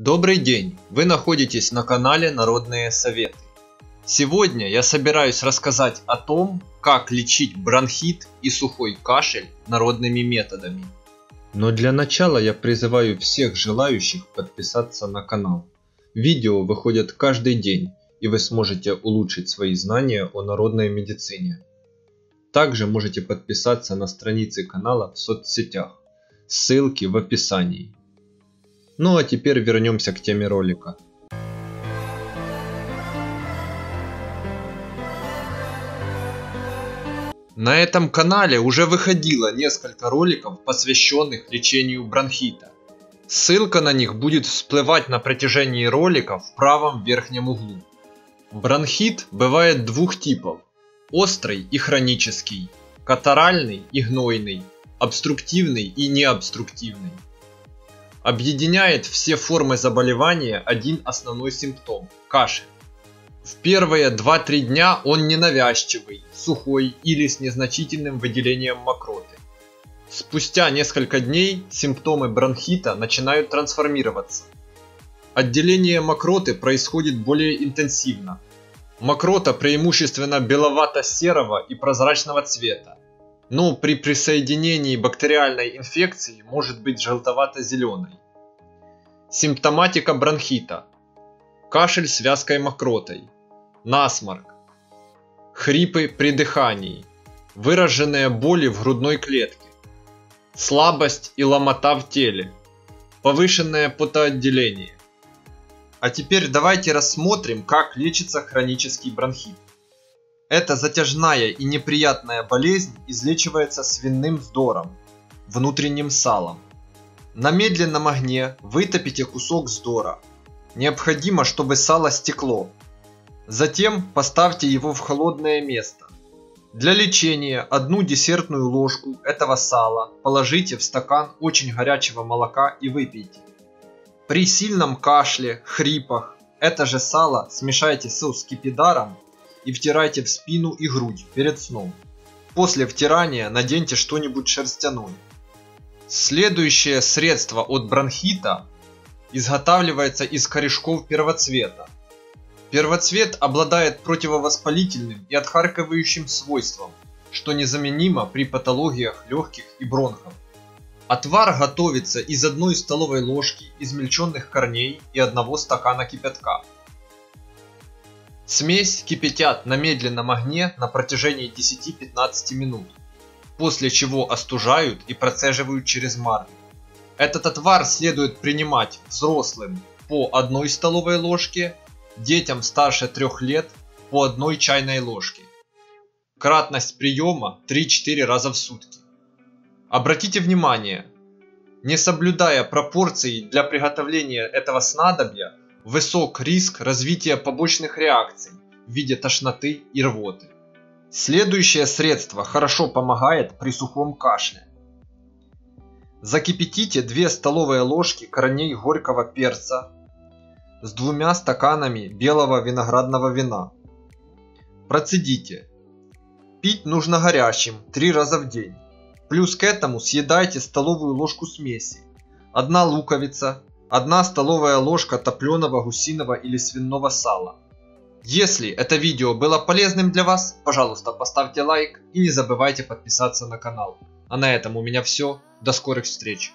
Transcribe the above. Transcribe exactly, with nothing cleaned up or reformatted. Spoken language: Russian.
Добрый день! Вы находитесь на канале Народные советы. Сегодня я собираюсь рассказать о том, как лечить бронхит и сухой кашель народными методами. Но для начала я призываю всех желающих подписаться на канал. Видео выходят каждый день, и вы сможете улучшить свои знания о народной медицине. Также можете подписаться на страницы канала в соцсетях. Ссылки в описании. Ну а теперь вернемся к теме ролика. На этом канале уже выходило несколько роликов, посвященных лечению бронхита. Ссылка на них будет всплывать на протяжении ролика в правом верхнем углу. Бронхит бывает двух типов: острый и хронический, катаральный и гнойный, обструктивный и необструктивный. Объединяет все формы заболевания один основной симптом – кашель. В первые два-три дня он ненавязчивый, сухой или с незначительным выделением мокроты. Спустя несколько дней симптомы бронхита начинают трансформироваться. Отделение мокроты происходит более интенсивно. Мокрота преимущественно беловато-серого и прозрачного цвета, но при присоединении бактериальной инфекции может быть желтовато-зеленой. Симптоматика бронхита: кашель с вязкой мокротой, насморк, хрипы при дыхании, выраженные боли в грудной клетке, слабость и ломота в теле, повышенное потоотделение. А теперь давайте рассмотрим, как лечится хронический бронхит. Эта затяжная и неприятная болезнь излечивается свиным вздором, внутренним салом. На медленном огне вытопите кусок вздора. Необходимо, чтобы сало стекло. Затем поставьте его в холодное место. Для лечения одну десертную ложку этого сала положите в стакан очень горячего молока и выпейте. При сильном кашле, хрипах это же сало смешайте с скипидаром и втирайте в спину и грудь перед сном. После втирания наденьте что-нибудь шерстяное. Следующее средство от бронхита изготавливается из корешков первоцвета. Первоцвет обладает противовоспалительным и отхаркивающим свойством, что незаменимо при патологиях легких и бронхов. Отвар готовится из одной столовой ложки измельченных корней и одного стакана кипятка. Смесь кипятят на медленном огне на протяжении десяти-пятнадцати минут, после чего остужают и процеживают через марлю. Этот отвар следует принимать взрослым по одной столовой ложке, детям старше трёх лет по одной чайной ложке. Кратность приема три-четыре раза в сутки. Обратите внимание, не соблюдая пропорции для приготовления этого снадобья, высок риск развития побочных реакций в виде тошноты и рвоты. Следующее средство хорошо помогает при сухом кашле. Закипятите две столовые ложки корней горького перца с двумя стаканами белого виноградного вина. Процедите. Пить нужно горячим три раза в день. Плюс к этому съедайте столовую ложку смеси, одна луковица, одна столовая ложка топленого гусиного или свиного сала. Если это видео было полезным для вас, пожалуйста, поставьте лайк и не забывайте подписаться на канал. А на этом у меня все. До скорых встреч!